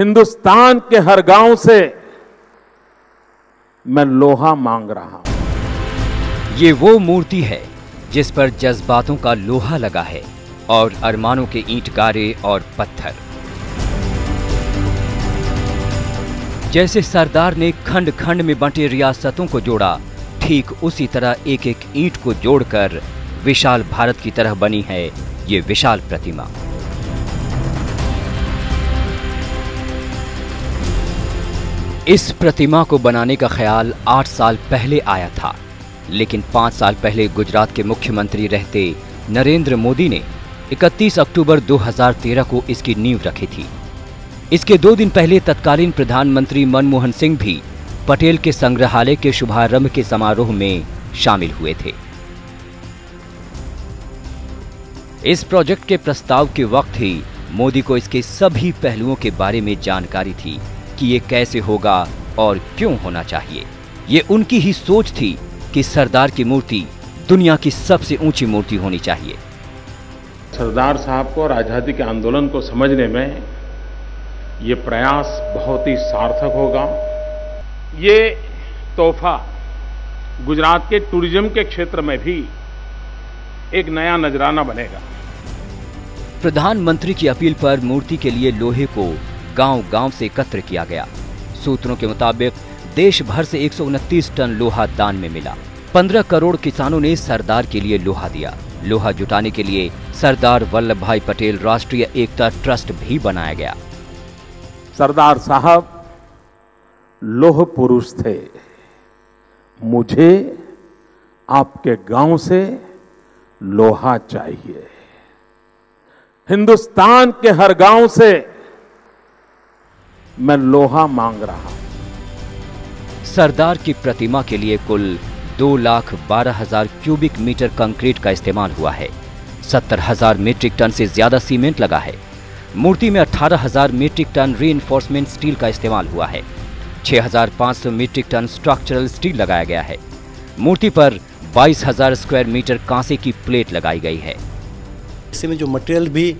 हिंदुस्तान के हर गांव से मैं लोहा मांग रहा हूं। ये वो मूर्ति है जिस पर जज्बातों का लोहा लगा है और अरमानों के ईंटगारे और पत्थर। जैसे सरदार ने खंड खंड में बंटे रियासतों को जोड़ा, ठीक उसी तरह एक एक ईंट को जोड़कर विशाल भारत की तरह बनी है ये विशाल प्रतिमा। इस प्रतिमा को बनाने का ख्याल 8 साल पहले आया था, लेकिन 5 साल पहले गुजरात के मुख्यमंत्री रहते नरेंद्र मोदी ने 31 अक्टूबर 2013 को इसकी नींव रखी थी। इसके 2 दिन पहले तत्कालीन प्रधानमंत्री मनमोहन सिंह भी पटेल के संग्रहालय के शुभारंभ के समारोह में शामिल हुए थे। इस प्रोजेक्ट के प्रस्ताव के वक्त ही मोदी को इसके सभी पहलुओं के बारे में जानकारी थी कि ये कैसे होगा और क्यों होना चाहिए। ये उनकी ही सोच थी कि सरदार की मूर्ति दुनिया की सबसे ऊंची मूर्ति होनी चाहिए। सरदार साहब को और आज़ादी के आंदोलन को समझने में ये प्रयास बहुत ही सार्थक होगा। ये तोहफा गुजरात के टूरिज्म के क्षेत्र में भी एक नया नजराना बनेगा। प्रधानमंत्री की अपील पर मूर्ति के लिए लोहे को गांव-गांव से एकत्र किया गया। सूत्रों के मुताबिक देश भर से 129 टन लोहा दान में मिला। 15 करोड़ किसानों ने सरदार के लिए लोहा दिया। लोहा जुटाने के लिए सरदार वल्लभ भाई पटेल राष्ट्रीय एकता ट्रस्ट भी बनाया गया। सरदार साहब लोह पुरुष थे। मुझे आपके गांव से लोहा चाहिए। हिंदुस्तान के हर गांव से मैं लोहा मांग रहा हूं। सरदार की प्रतिमा के लिए कुल 2,12,000 क्यूबिक मीटर कंक्रीट का इस्तेमाल हुआ है। 70,000 मीट्रिक टन से ज्यादा सीमेंट लगा है। मूर्ति में 18,000 मीट्रिक टन रीइंफोर्समेंट स्टील का इस्तेमाल हुआ है। 6,500 मीट्रिक टन स्ट्रक्चरल स्टील लगाया गया है। मूर्ति पर 22,000 स्क्वायर मीटर कांसे की प्लेट लगाई गई है। इसमें जो मटेरियल भी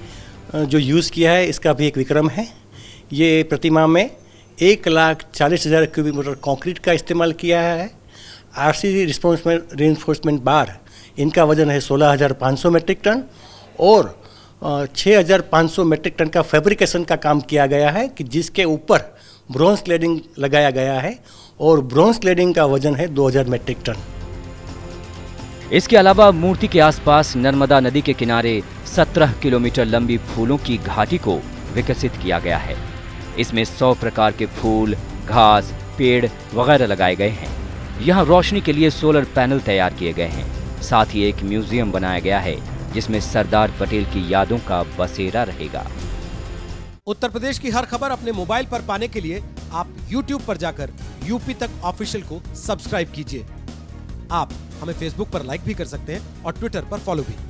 जो यूज़ किया है इसका भी एक विक्रम है। ये प्रतिमा में 1,40,000 क्यूबिक मीटर कंक्रीट का इस्तेमाल किया है। आरसीसी रिस्पॉन्समेंट रिइंफोर्समेंट बार इनका वजन है 16,500 मेट्रिक टन और 6,500 मेट्रिक टन का फैब्रिकेशन का काम किया गया है कि जिसके ऊपर ब्रॉन्ज क्लेडिंग लगाया गया है और ब्रॉन्ज क्लेडिंग का वजन है 2,000 मेट्रिक टन। इसके अलावा मूर्ति के आसपास नर्मदा नदी के किनारे 17 किलोमीटर लंबी फूलों की घाटी को विकसित किया गया है। इसमें 100 प्रकार के फूल, घास, पेड़ वगैरह लगाए गए हैं। यहाँ रोशनी के लिए सोलर पैनल तैयार किए गए हैं। साथ ही एक म्यूजियम बनाया गया है जिसमें सरदार पटेल की यादों का बसेरा रहेगा। उत्तर प्रदेश की हर खबर अपने मोबाइल पर पाने के लिए आप YouTube पर जाकर यूपी तक ऑफिशियल को सब्सक्राइब कीजिए। आप हमें फेसबुक पर लाइक भी कर सकते हैं और ट्विटर पर फॉलो भी।